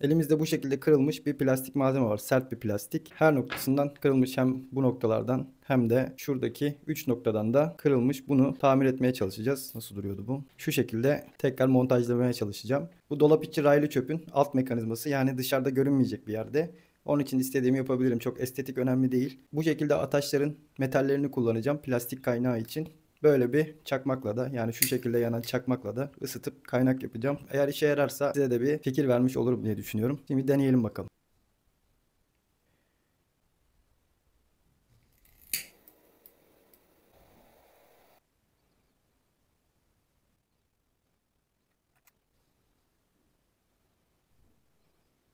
Elimizde bu şekilde kırılmış bir plastik malzeme var. Sert bir plastik. Her noktasından kırılmış, hem bu noktalardan hem de şuradaki 3 noktadan da kırılmış. Bunu tamir etmeye çalışacağız. Nasıl duruyordu bu? Şu şekilde tekrar montajlamaya çalışacağım. Bu dolap içi raylı çöpün alt mekanizması, yani dışarıda görünmeyecek bir yerde. Onun için istediğimi yapabilirim. Çok estetik önemli değil. Bu şekilde ataçların metallerini kullanacağım plastik kaynağı için. Böyle bir çakmakla da, yani şu şekilde yanan çakmakla da ısıtıp kaynak yapacağım. Eğer işe yararsa size de bir fikir vermiş olurum diye düşünüyorum. Şimdi deneyelim bakalım.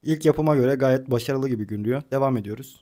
İlk yapıma göre gayet başarılı gibi görünüyor. Devam ediyoruz.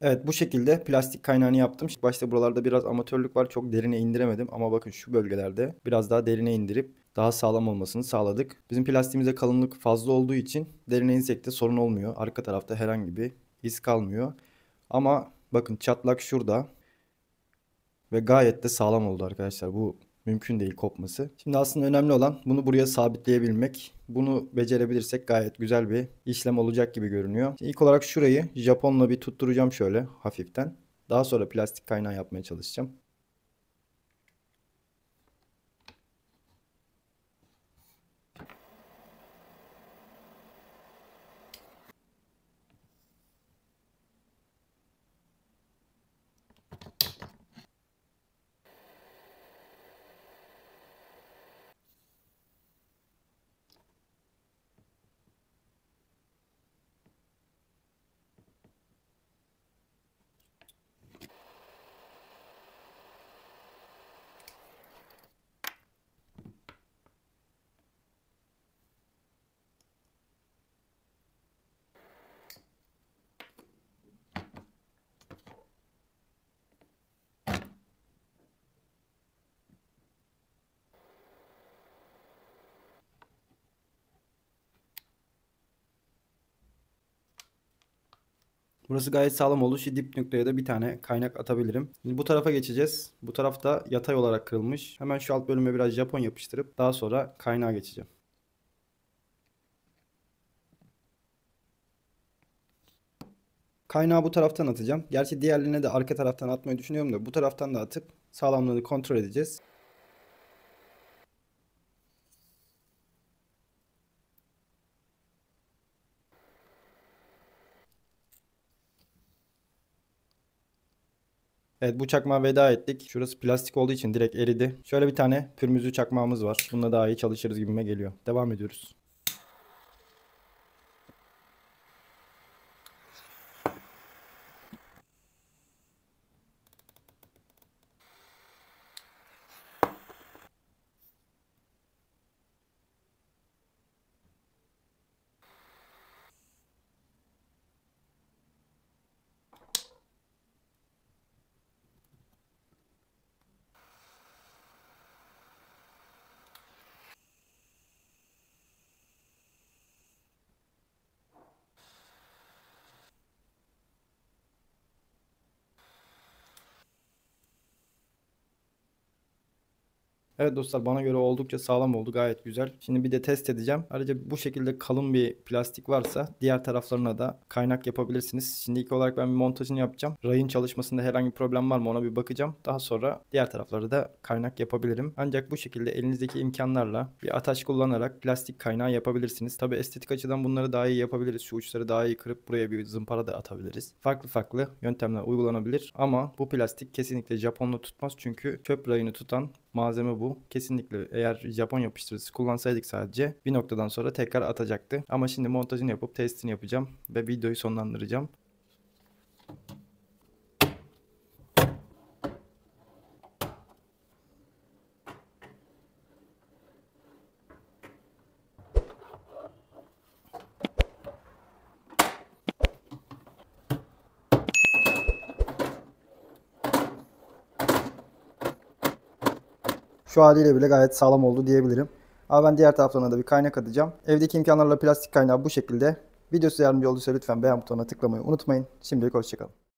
Evet, bu şekilde plastik kaynağını yaptım. Başta buralarda biraz amatörlük var. Çok derine indiremedim ama bakın şu bölgelerde biraz daha derine indirip daha sağlam olmasını sağladık. Bizim plastiğimizde kalınlık fazla olduğu için derine insek de sorun olmuyor. Arka tarafta herhangi bir iz kalmıyor. Ama bakın çatlak şurada ve gayet de sağlam oldu arkadaşlar. Bu mümkün değil kopması. Şimdi aslında önemli olan bunu buraya sabitleyebilmek. Bunu becerebilirsek gayet güzel bir işlem olacak gibi görünüyor. Şimdi ilk olarak şurayı Japonla bir tutturacağım şöyle hafiften. Daha sonra plastik kaynağı yapmaya çalışacağım. Burası gayet sağlam oldu. Şu dip noktaya da bir tane kaynak atabilirim. Şimdi bu tarafa geçeceğiz. Bu tarafta yatay olarak kırılmış. Hemen şu alt bölüme biraz Japon yapıştırıp daha sonra kaynağa geçeceğim. Kaynağı bu taraftan atacağım. Gerçi diğerlerine de arka taraftan atmayı düşünüyorum da bu taraftan da atıp sağlamlığını kontrol edeceğiz. Evet, bu çakmağa veda ettik. Şurası plastik olduğu için direkt eridi. Şöyle bir tane pürmüzlü çakmağımız var. Bununla daha iyi çalışırız gibime geliyor. Devam ediyoruz. Evet dostlar, bana göre oldukça sağlam oldu, gayet güzel. Şimdi bir de test edeceğim. Ayrıca bu şekilde kalın bir plastik varsa diğer taraflarına da kaynak yapabilirsiniz. Şimdi ilk olarak ben bir montajını yapacağım. Rayın çalışmasında herhangi bir problem var mı ona bir bakacağım. Daha sonra diğer tarafları da kaynak yapabilirim. Ancak bu şekilde elinizdeki imkanlarla bir ataç kullanarak plastik kaynağı yapabilirsiniz. Tabi estetik açıdan bunları daha iyi yapabiliriz. Şu uçları daha iyi kırıp buraya bir zımpara da atabiliriz. Farklı farklı yöntemler uygulanabilir. Ama bu plastik kesinlikle Japon'la tutmaz. Çünkü çöp rayını tutan malzeme bu. Kesinlikle eğer Japon yapıştırıcısı kullansaydık sadece bir noktadan sonra tekrar atacaktı. Ama şimdi montajını yapıp testini yapacağım ve videoyu sonlandıracağım. Şu haliyle bile gayet sağlam oldu diyebilirim. Ama ben diğer taraflarına da bir kaynak atacağım. Evdeki imkanlarla plastik kaynağı bu şekilde. Video size yardımcı olduysa lütfen beğen butonuna tıklamayı unutmayın. Şimdilik hoşçakalın.